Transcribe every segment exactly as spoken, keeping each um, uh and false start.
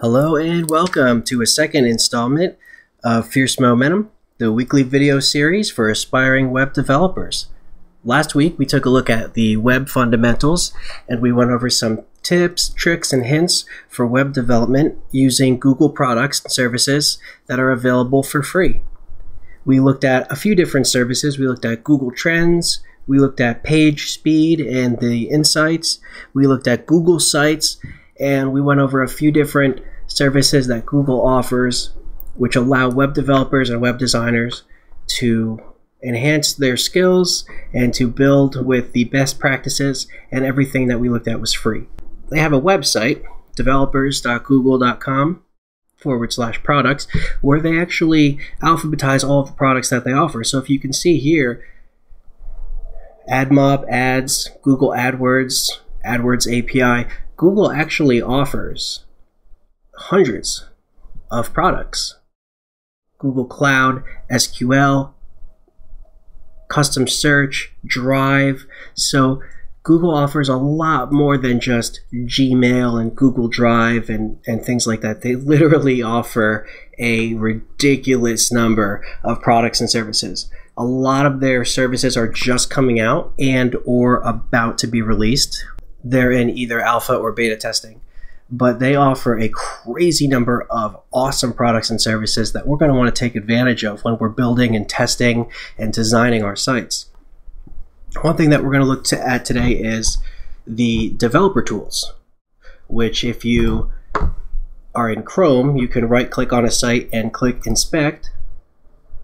Hello and welcome to a second installment of Fierce Momentum, the weekly video series for aspiring web developers. Last week we took a look at the web fundamentals and we went over some tips, tricks, and hints for web development using Google products and services that are available for free. We looked at a few different services. We looked at Google Trends, we looked at Page Speed and the Insights, we looked at Google Sites, and we went over a few different services that Google offers which allow web developers and web designers to enhance their skills and to build with the best practices, and everything that we looked at was free. They have a website, developers dot google dot com forward slash products, where they actually alphabetize all of the products that they offer. So if you can see here, AdMob, ads, Google AdWords, AdWords A P I, Google actually offers hundreds of products. Google Cloud, S Q L, custom search, Drive. So Google offers a lot more than just Gmail and Google Drive and, and things like that. They literally offer a ridiculous number of products and services. A lot of their services are just coming out and or about to be released. They're in either alpha or beta testing, but they offer a crazy number of awesome products and services that we're going to want to take advantage of when we're building and testing and designing our sites. One thing that we're going to look to at today is the developer tools, which if you are in Chrome, you can right click on a site and click inspect.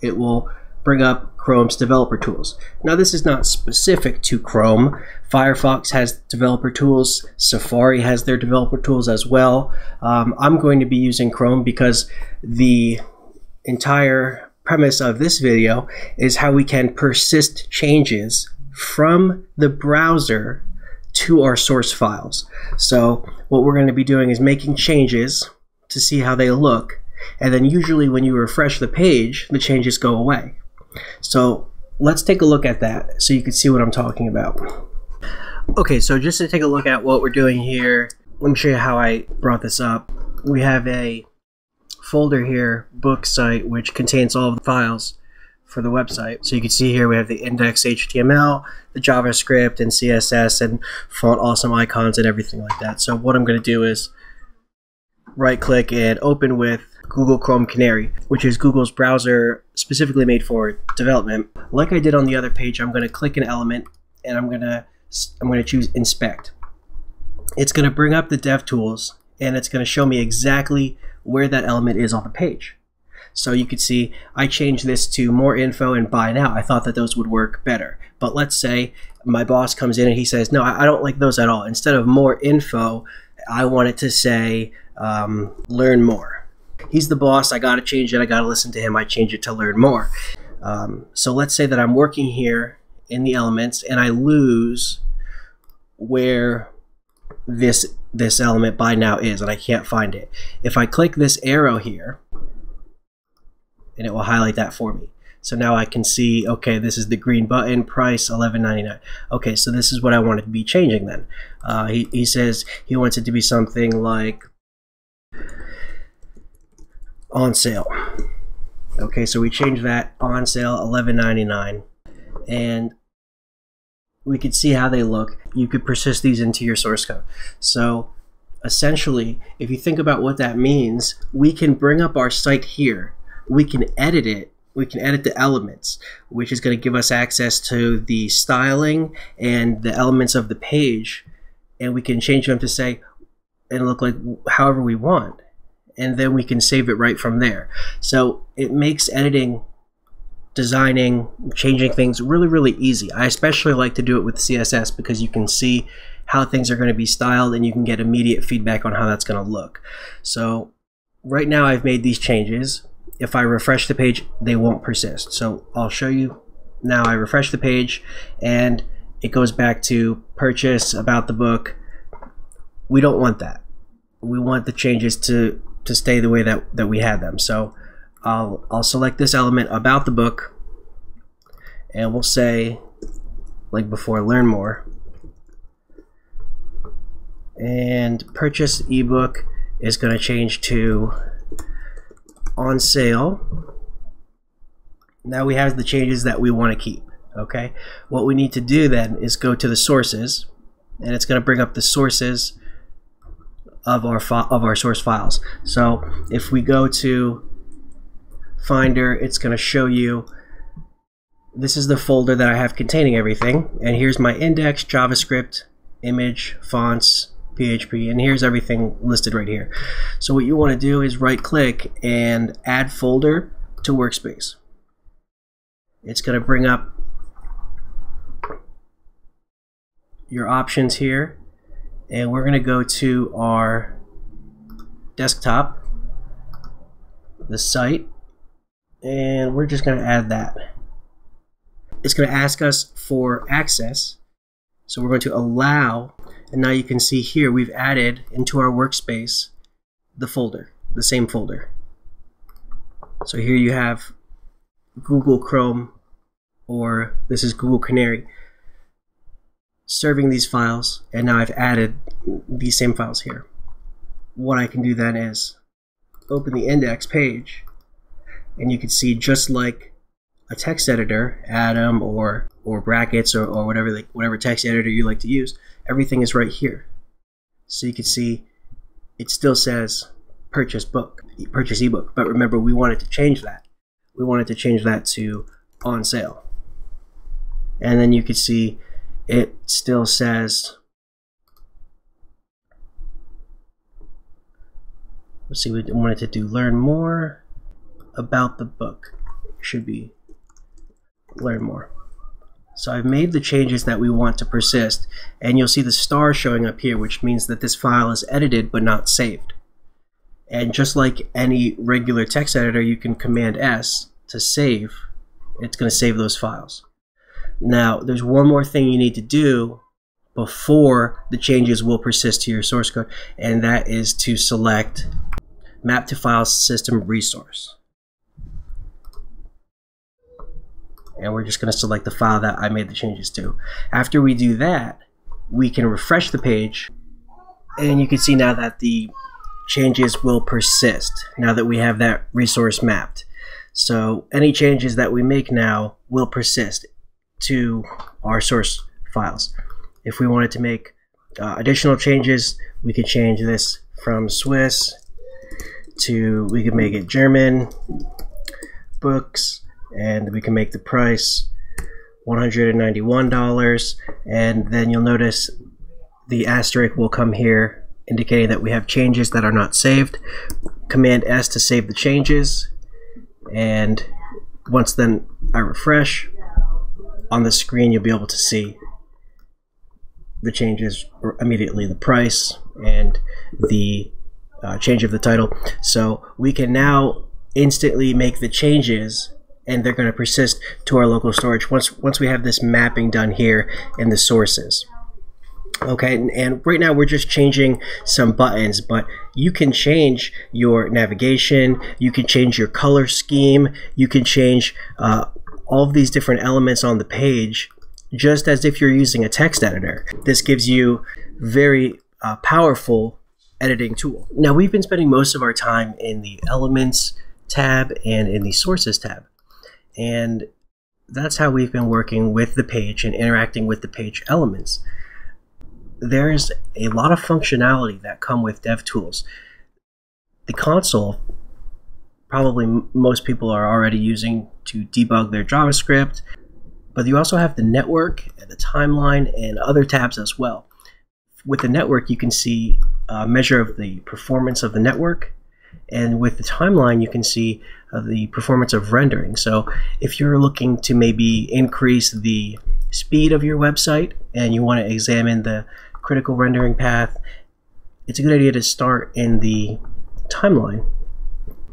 It will bring up Chrome's developer tools. Now, this is not specific to Chrome. Firefox has developer tools. Safari has their developer tools as well. Um, I'm going to be using Chrome because the entire premise of this video is how we can persist changes from the browser to our source files. So what we're going to be doing is making changes to see how they look. And then usually when you refresh the page, the changes go away. So let's take a look at that so you can see what I'm talking about. Okay, so just to take a look at what we're doing here, let me show you how I brought this up. We have a folder here, book site, which contains all of the files for the website. So you can see here we have the index H T M L, the JavaScript and C S S and font awesome icons and everything like that. So what I'm going to do is right click and open with Google Chrome Canary, which is Google's browser specifically made for development. Like I did on the other page, I'm going to click an element and I'm going to I'm going to choose inspect. It's going to bring up the DevTools and it's going to show me exactly where that element is on the page. So you could see I changed this to more info and buy now. I thought that those would work better. But let's say my boss comes in and he says, no, I don't like those at all. Instead of more info, I want it to say um, learn more. He's the boss, I gotta change it, I gotta listen to him, I change it to learn more. Um, so let's say that I'm working here in the elements and I lose where this, this element by now is and I can't find it. If I click this arrow here, and it will highlight that for me. So now I can see, okay, this is the green button, price eleven ninety-nine. Okay, so this is what I want it to be changing then. Uh, he, he says he wants it to be something like on sale. Okay, so we change that on sale eleven ninety-nine, and we could see how they look. You could persist these into your source code. So essentially, if you think about what that means, we can bring up our site here, we can edit it, we can edit the elements, which is going to give us access to the styling and the elements of the page, and we can change them to say and look like however we want. And then we can save it right from there. So it makes editing, designing, changing things really, really easy. I especially like to do it with C S S because you can see how things are going to be styled and you can get immediate feedback on how that's going to look. So right now I've made these changes. If I refresh the page, they won't persist. So I'll show you now. I refresh the page and it goes back to purchase, about the book. We don't want that. We want the changes to to stay the way that, that we had them. So I'll, I'll select this element about the book and we'll say, like before, learn more. And purchase ebook is going to change to on sale. Now we have the changes that we want to keep. Okay, what we need to do then is go to the sources, and it's going to bring up the sources of our of our source files. So if we go to Finder, it's going to show you this is the folder that I have containing everything, and here's my index, JavaScript, image, fonts, P H P, and here's everything listed right here. So what you want to do is right click and add folder to workspace. It's going to bring up your options here, and we're going to go to our desktop, the site, and we're just going to add that. It's going to ask us for access, so we're going to allow, and now you can see here we've added into our workspace the folder, the same folder. So here you have Google Chrome, or this is Google Canary, serving these files, and now I've added these same files here. What I can do then is open the index page, and you can see, just like a text editor, Atom or or brackets or, or whatever like whatever text editor you like to use, everything is right here. So you can see it still says purchase book, purchase ebook, but remember we wanted to change that. We wanted to change that to on sale. And then you can see it still says, let's see, we wanted to do learn more about the book. It should be learn more. So I've made the changes that we want to persist, and you'll see the star showing up here, which means that this file is edited but not saved. And just like any regular text editor, you can Command S to save. It's going to save those files. Now, there's one more thing you need to do before the changes will persist to your source code, and that is to select Map to File System Resource. And we're just going to select the file that I made the changes to. After we do that, we can refresh the page, and you can see now that the changes will persist now that we have that resource mapped. So any changes that we make now will persist to our source files. If we wanted to make uh, additional changes, we could change this from Swiss to, we could make it German books, and we can make the price one hundred ninety-one dollars, and then you'll notice the asterisk will come here indicating that we have changes that are not saved. Command S to save the changes, and once then I refresh, on the screen you'll be able to see the changes immediately, the price and the uh, change of the title. So we can now instantly make the changes, and they're going to persist to our local storage once once we have this mapping done here in the sources. Okay, and, and right now we're just changing some buttons, but you can change your navigation, you can change your color scheme, you can change uh, all of these different elements on the page, just as if you're using a text editor. This gives you very uh, powerful editing tool. Now, we've been spending most of our time in the Elements tab and in the Sources tab, and that's how we've been working with the page and interacting with the page elements. There's a lot of functionality that come with DevTools. The console, probably most people are already using to debug their JavaScript, but you also have the network and the timeline and other tabs as well. With the network, you can see a measure of the performance of the network, and with the timeline, you can see the performance of rendering. So if you're looking to maybe increase the speed of your website and you want to examine the critical rendering path, it's a good idea to start in the timeline.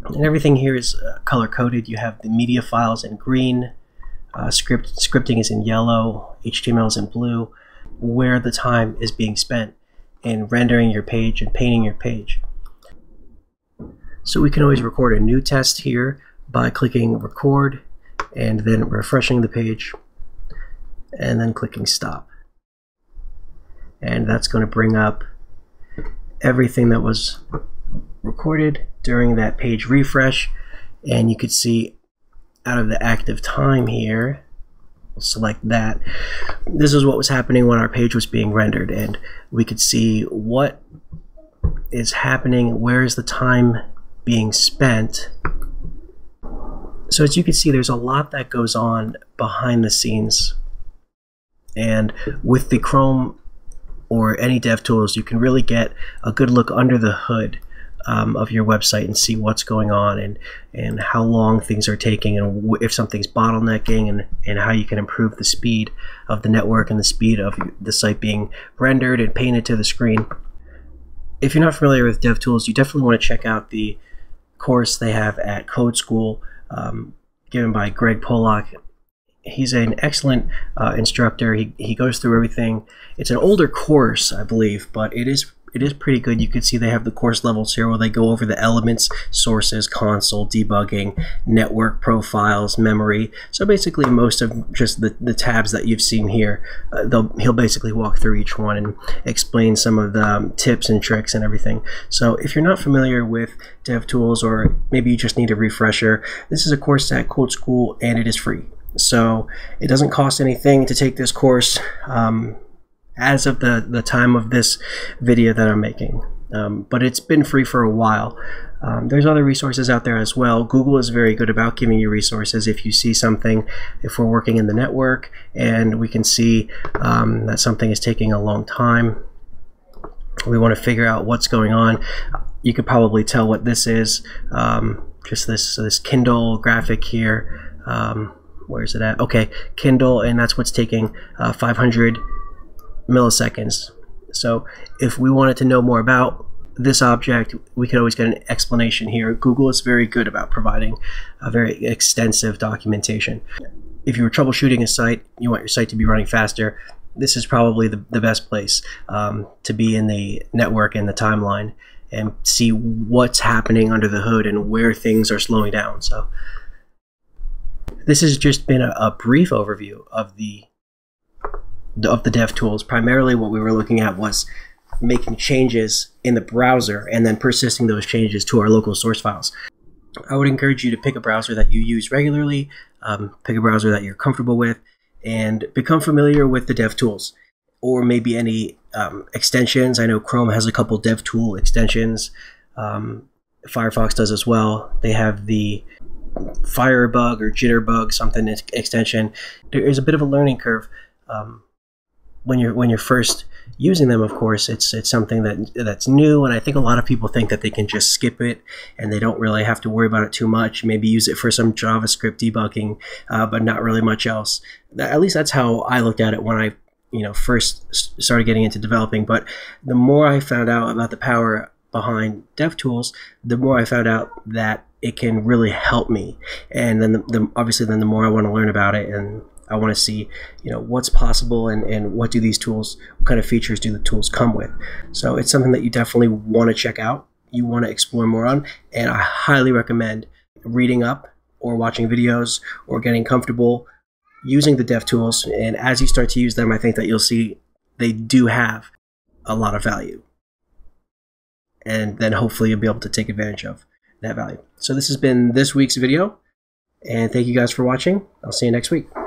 And everything here is uh, color-coded. You have the media files in green, uh, script scripting is in yellow, H T M L is in blue, where the time is being spent in rendering your page and painting your page. So we can always record a new test here by clicking record and then refreshing the page and then clicking stop. And that's going to bring up everything that was recorded during that page refresh. And you could see out of the active time here, we'll select that. This is what was happening when our page was being rendered, and we could see what is happening, where is the time being spent. So as you can see, there's a lot that goes on behind the scenes. And with the Chrome or any DevTools, you can really get a good look under the hood um, of your website and see what's going on, and, and how long things are taking, and if something's bottlenecking, and, and how you can improve the speed of the network and the speed of the site being rendered and painted to the screen. If you're not familiar with DevTools, you definitely want to check out the course they have at Code School, Um, given by Greg Pollock. He's an excellent uh, instructor. He, he goes through everything. It's an older course, I believe, but it is it is pretty good. You can see they have the course levels here where they go over the elements, sources, console, debugging, network profiles, memory. So basically most of just the, the tabs that you've seen here, uh, they'll, he'll basically walk through each one and explain some of the um, tips and tricks and everything. So if you're not familiar with DevTools, or maybe you just need a refresher, this is a course at Code School, and it is free. So it doesn't cost anything to take this course. Um, as of the, the time of this video that I'm making. Um, but it's been free for a while. Um, there's other resources out there as well. Google is very good about giving you resources if you see something, if we're working in the network and we can see um, that something is taking a long time. We want to figure out what's going on. You could probably tell what this is. Um, just this, this Kindle graphic here. Um, where's it at? Okay, Kindle, and that's what's taking uh, five hundred milliseconds. So if we wanted to know more about this object, we could always get an explanation here. Google is very good about providing a very extensive documentation. If you were troubleshooting a site, you want your site to be running faster, this is probably the, the best place um, to be in the network and the timeline and see what's happening under the hood and where things are slowing down. So this has just been a, a brief overview of the of the DevTools. Primarily what we were looking at was making changes in the browser and then persisting those changes to our local source files. I would encourage you to pick a browser that you use regularly, um, pick a browser that you're comfortable with, and become familiar with the DevTools, or maybe any um, extensions. I know Chrome has a couple DevTool extensions. Um, Firefox does as well. They have the Firebug or Jitterbug something extension. There is a bit of a learning curve. Um, When you're when you're first using them, of course, it's it's something that that's new, and I think a lot of people think that they can just skip it and they don't really have to worry about it too much. Maybe use it for some JavaScript debugging, uh, but not really much else. At least that's how I looked at it when I you know first started getting into developing. But the more I found out about the power behind DevTools, the more I found out that it can really help me, and then the, the, obviously then the more I want to learn about it, and I want to see, you know, what's possible, and, and what do these tools, what kind of features do the tools come with. So it's something that you definitely want to check out, you want to explore more on, and I highly recommend reading up or watching videos or getting comfortable using the DevTools. And as you start to use them, I think that you'll see they do have a lot of value. And then hopefully you'll be able to take advantage of that value. So this has been this week's video, and thank you guys for watching. I'll see you next week.